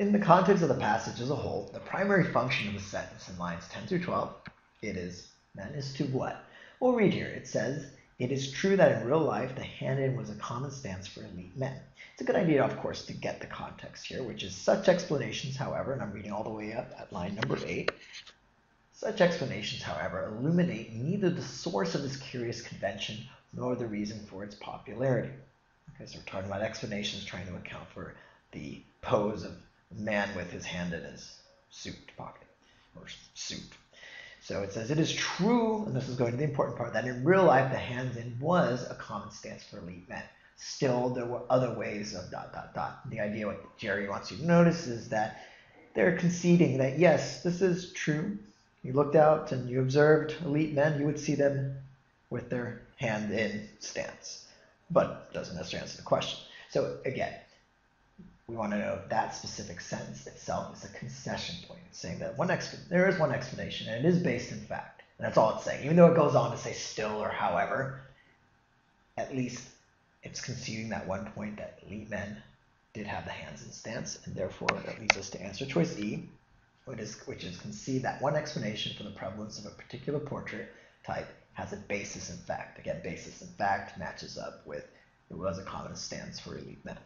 In the context of the passage as a whole, the primary function of the sentence in lines 10 through 12, it is, then is to what? We'll read here. It says, it is true that in real life, the hand-in was a common stance for elite men. It's a good idea, of course, to get the context here, which is such explanations, however, and I'm reading all the way up at line number 8. Such explanations, however, illuminate neither the source of this curious convention nor the reason for its popularity. Okay, so we're talking about explanations trying to account for the pose of a man with his hand in his suit pocket, or suit. So it says, it is true, and this is going to the important part, that in real life, the hand-in was a common stance for elite men. Still, there were other ways of ... The idea what Jerry wants you to notice is that they're conceding that, yes, this is true. You looked out and you observed elite men, you would see them with their hand-in stance. But it doesn't necessarily answer the question. So again, we want to know if that specific sentence itself is a concession point. It's saying that there is one explanation, and it is based in fact. And that's all it's saying. Even though it goes on to say still or however, at least it's conceding that one point that elite men did have the hands in stance, and therefore that leads us to answer choice E, which is concede that one explanation for the prevalence of a particular portrait type has a basis in fact. Again, basis in fact matches up with it was a common stance for elite men.